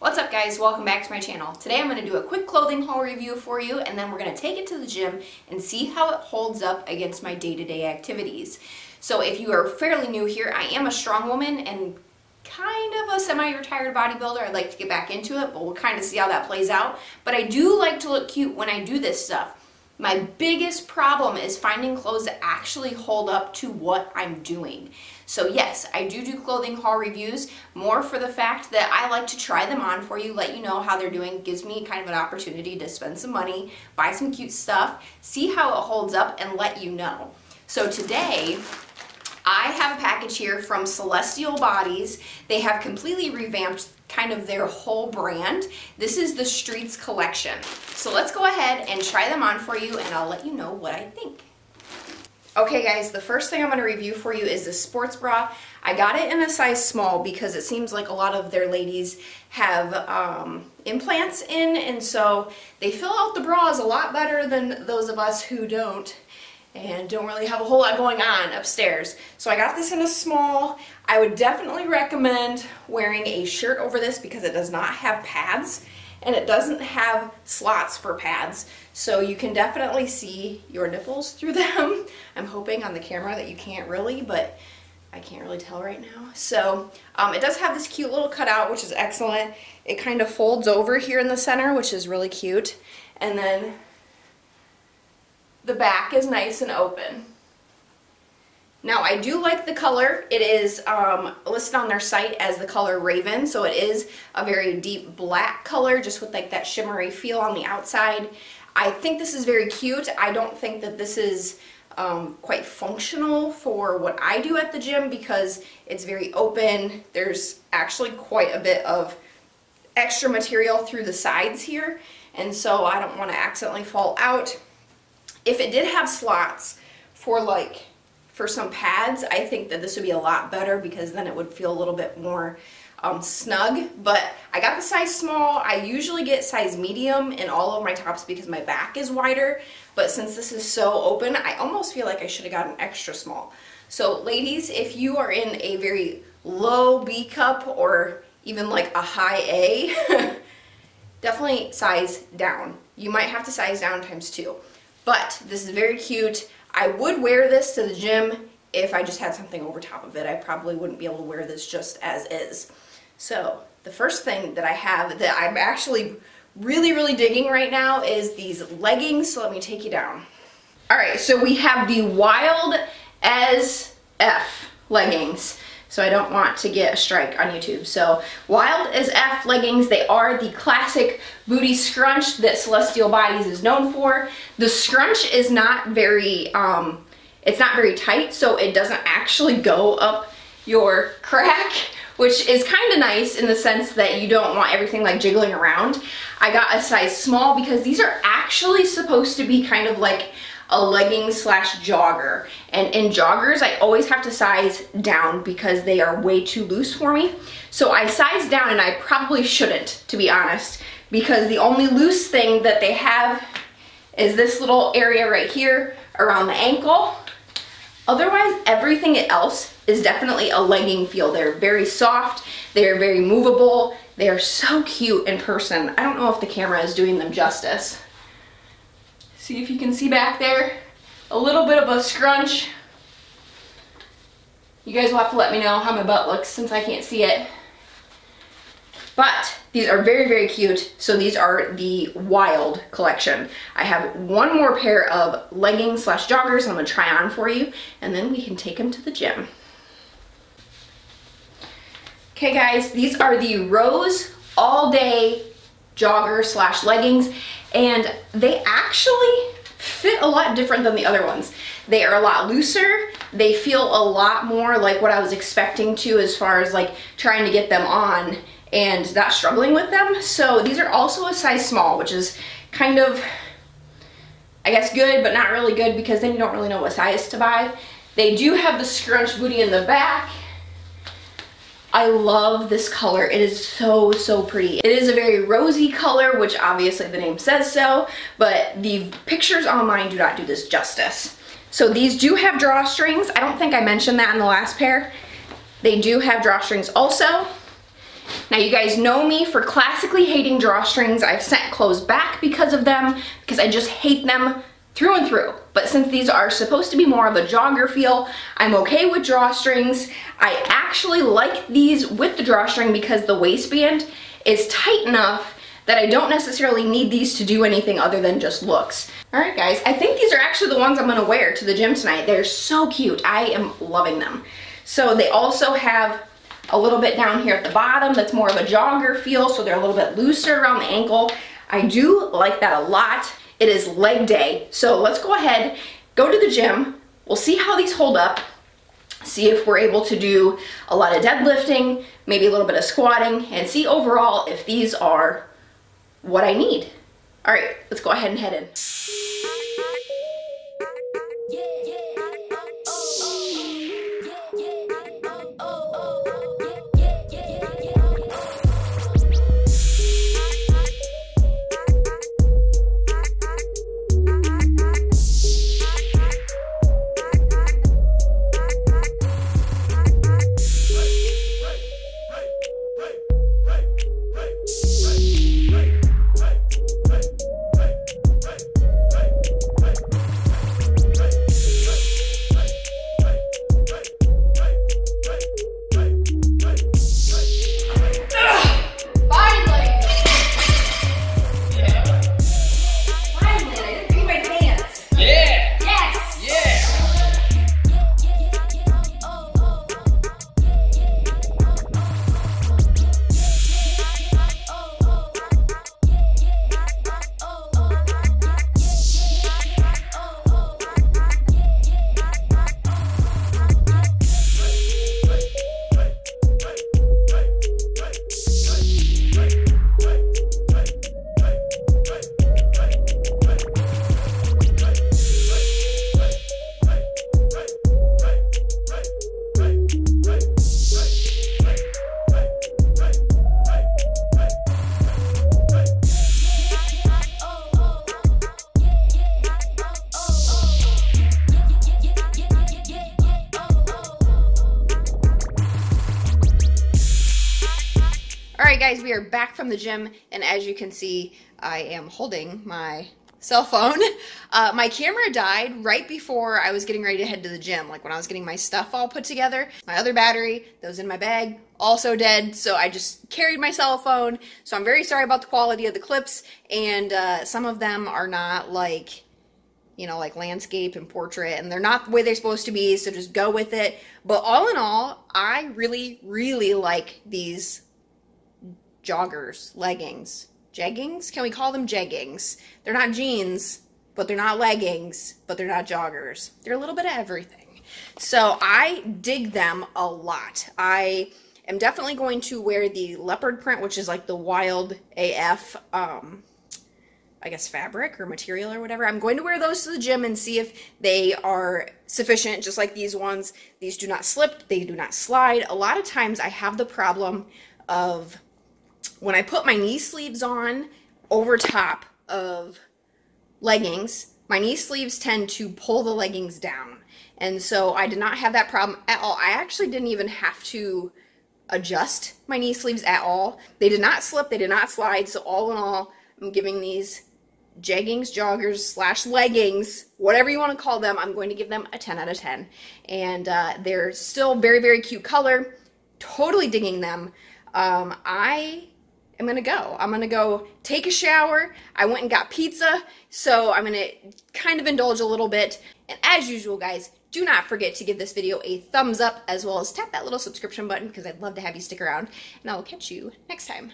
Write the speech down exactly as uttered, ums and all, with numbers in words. What's up guys, welcome back to my channel. Today I'm going to do a quick clothing haul review for you, and then we're going to take it to the gym and see how it holds up against my day-to-day activities. So if you are fairly new here, I am a strong woman and kind of a semi-retired bodybuilder. I'd like to get back into it, but we'll kind of see how that plays out. But I do like to look cute when I do this stuff. My biggest problem is finding clothes that actually hold up to what I'm doing. So yes, I do do clothing haul reviews, more for the fact that I like to try them on for you, let you know how they're doing. It gives me kind of an opportunity to spend some money, buy some cute stuff, see how it holds up, and let you know. So today, I have a package here from Celestial Bodiez. They have completely revamped kind of their whole brand. This is the Streets collection. So let's go ahead and try them on for you, and I'll let you know what I think. Okay guys, the first thing I'm going to review for you is this sports bra. I got it in a size small because it seems like a lot of their ladies have um, implants in, and so they fill out the bras a lot better than those of us who don't and don't really have a whole lot going on upstairs. So I got this in a small. I would definitely recommend wearing a shirt over this because it does not have pads and it doesn't have slots for pads. So you can definitely see your nipples through them. I'm hoping on the camera that you can't really, but I can't really tell right now. So um, it does have this cute little cutout, which is excellent. It kind of folds over here in the center, which is really cute. And then the back is nice and open. Now I do like the color. It is um, listed on their site as the color Raven, so it is a very deep black color, just with like that shimmery feel on the outside. I think this is very cute. I don't think that this is um, quite functional for what I do at the gym because it's very open. There's actually quite a bit of extra material through the sides here, and so I don't want to accidentally fall out. If it did have slots for like for some pads, I think that this would be a lot better because then it would feel a little bit more um, snug. But I got the size small. I usually get size medium in all of my tops because my back is wider, but since this is so open, I almost feel like I should have gotten extra small. So ladies, if you are in a very low B cup or even like a high A, definitely size down. You might have to size down times two. But this is very cute. I would wear this to the gym if I just had something over top of it. I probably wouldn't be able to wear this just as is. So the first thing that I have that I'm actually really, really digging right now is these leggings. So let me take you down. All right, so we have the Wild as F leggings. So I don't want to get a strike on YouTube. So Wild as F leggings, they are the classic booty scrunch that Celestial Bodiez is known for. The scrunch is not very, um, it's not very tight, so it doesn't actually go up your crack, which is kind of nice in the sense that you don't want everything like jiggling around. I got a size small because these are actually supposed to be kind of like a legging slash jogger, and in joggers I always have to size down because they are way too loose for me. So I sized down, and I probably shouldn't, to be honest, because the only loose thing that they have is this little area right here around the ankle. Otherwise everything else is definitely a legging feel. They're very soft, they're very movable, they are so cute in person. I don't know if the camera is doing them justice. See if you can see back there, a little bit of a scrunch. You guys will have to let me know how my butt looks since I can't see it. But these are very, very cute. So these are the Wild collection. I have one more pair of leggings slash joggers I'm gonna try on for you, and then we can take them to the gym. Okay guys, these are the Rose All Day jogger slash leggings, and they actually fit a lot different than the other ones. They are a lot looser. They feel a lot more like what I was expecting to, as far as like trying to get them on and not struggling with them. So these are also a size small, which is kind of, I guess, good, but not really good because then you don't really know what size to buy. They do have the scrunch booty in the back. I love this color. It is so, so pretty. It is a very rosy color, which obviously the name says so, but the pictures online do not do this justice. So these do have drawstrings. I don't think I mentioned that in the last pair. They do have drawstrings also. Now you guys know me for classically hating drawstrings. I've sent clothes back because of them, because I just hate them through and through. But since these are supposed to be more of a jogger feel, I'm okay with drawstrings. I actually like these with the drawstring because the waistband is tight enough that I don't necessarily need these to do anything other than just looks. All right guys, I think these are actually the ones I'm gonna wear to the gym tonight. They're so cute, I am loving them. So they also have a little bit down here at the bottom that's more of a jogger feel, so they're a little bit looser around the ankle. I do like that a lot. It is leg day, so let's go ahead, go to the gym, we'll see how these hold up, see if we're able to do a lot of deadlifting, maybe a little bit of squatting, and see overall if these are what I need. All right, let's go ahead and head in. Guys, we are back from the gym, and as you can see, I am holding my cell phone. Uh, my camera died right before I was getting ready to head to the gym, like when I was getting my stuff all put together. My other battery that was in my bag, also dead, so I just carried my cell phone. So I'm very sorry about the quality of the clips, and uh, some of them are not like, you know, like landscape and portrait, and they're not the way they're supposed to be, so just go with it. But all in all, I really, really like these joggers, leggings, jeggings? Can we call them jeggings? They're not jeans, but they're not leggings, but they're not joggers. They're a little bit of everything. So I dig them a lot. I am definitely going to wear the leopard print, which is like the wild A F, um, I guess, fabric or material or whatever. I'm going to wear those to the gym and see if they are sufficient, just like these ones. These do not slip. They do not slide. A lot of times I have the problem of when I put my knee sleeves on over top of leggings, my knee sleeves tend to pull the leggings down. And so I did not have that problem at all. I actually didn't even have to adjust my knee sleeves at all. They did not slip. They did not slide. So all in all, I'm giving these jeggings, joggers, slash leggings, whatever you want to call them, I'm going to give them a ten out of ten. And uh, they're still very, very cute color. Totally digging them. Um, I am going to go. I'm going to go take a shower. I went and got pizza, so I'm going to kind of indulge a little bit. And as usual, guys, do not forget to give this video a thumbs up as well as tap that little subscription button because I'd love to have you stick around. And I'll catch you next time.